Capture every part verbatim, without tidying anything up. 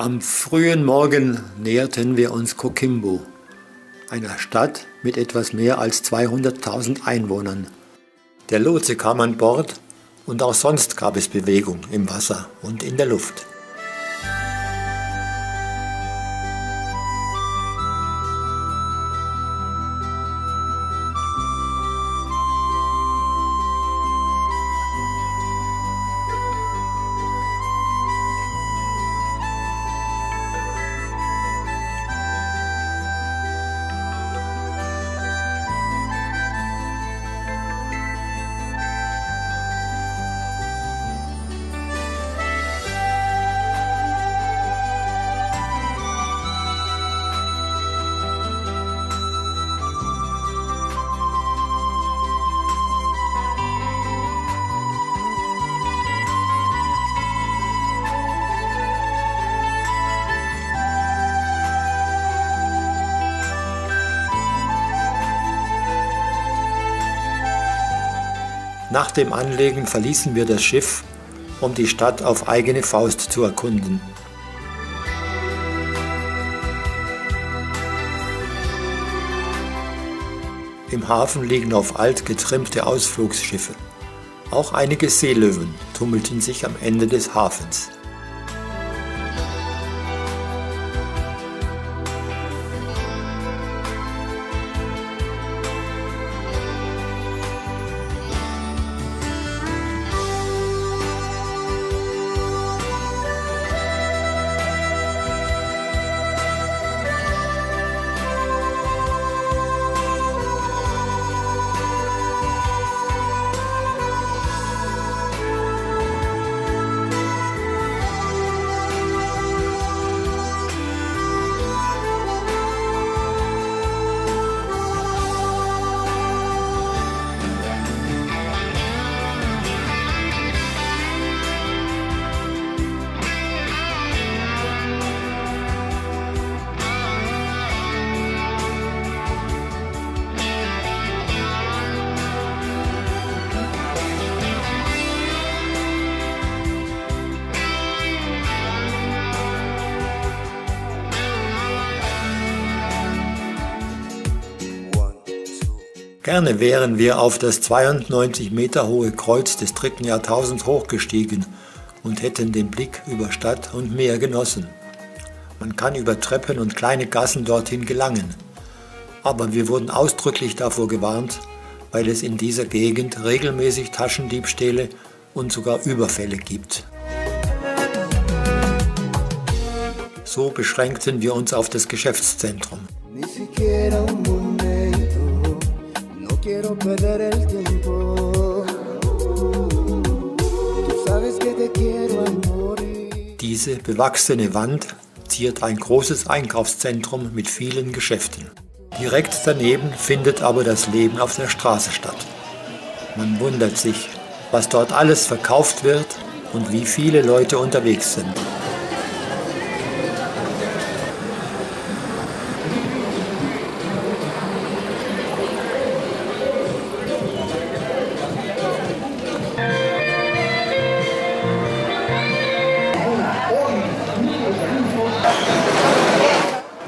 Am frühen Morgen näherten wir uns Coquimbo, einer Stadt mit etwas mehr als zweihunderttausend Einwohnern. Der Lotse kam an Bord und auch sonst gab es Bewegung im Wasser und in der Luft. Nach dem Anlegen verließen wir das Schiff, um die Stadt auf eigene Faust zu erkunden. Im Hafen liegen auf alt getrimmte Ausflugsschiffe. Auch einige Seelöwen tummelten sich am Ende des Hafens. Gerne wären wir auf das zweiundneunzig Meter hohe Kreuz des dritten Jahrtausends hochgestiegen und hätten den Blick über Stadt und Meer genossen. Man kann über Treppen und kleine Gassen dorthin gelangen, aber wir wurden ausdrücklich davor gewarnt, weil es in dieser Gegend regelmäßig Taschendiebstähle und sogar Überfälle gibt. So beschränkten wir uns auf das Geschäftszentrum. Diese bewachsene Wand ziert ein großes Einkaufszentrum mit vielen Geschäften. Direkt daneben findet aber das Leben auf der Straße statt. Man wundert sich, was dort alles verkauft wird und wie viele Leute unterwegs sind.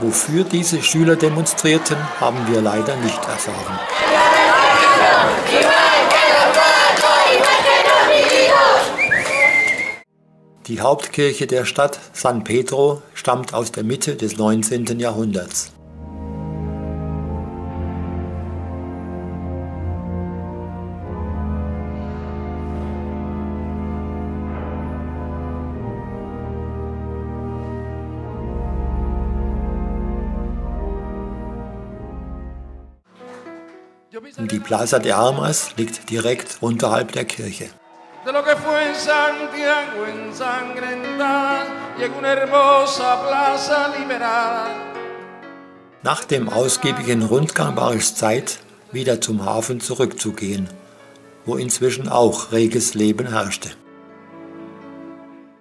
Wofür diese Schüler demonstrierten, haben wir leider nicht erfahren. Die Hauptkirche der Stadt, San Pedro, stammt aus der Mitte des neunzehnten Jahrhunderts. Die Plaza de Armas liegt direkt unterhalb der Kirche. Nach dem ausgiebigen Rundgang war es Zeit, wieder zum Hafen zurückzugehen, wo inzwischen auch reges Leben herrschte.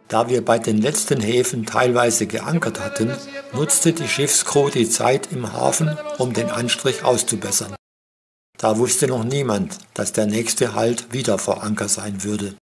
Da wir bei den letzten Häfen teilweise geankert hatten, nutzte die Schiffscrew die Zeit im Hafen, um den Anstrich auszubessern. Da wusste noch niemand, dass der nächste Halt wieder vor Anker sein würde.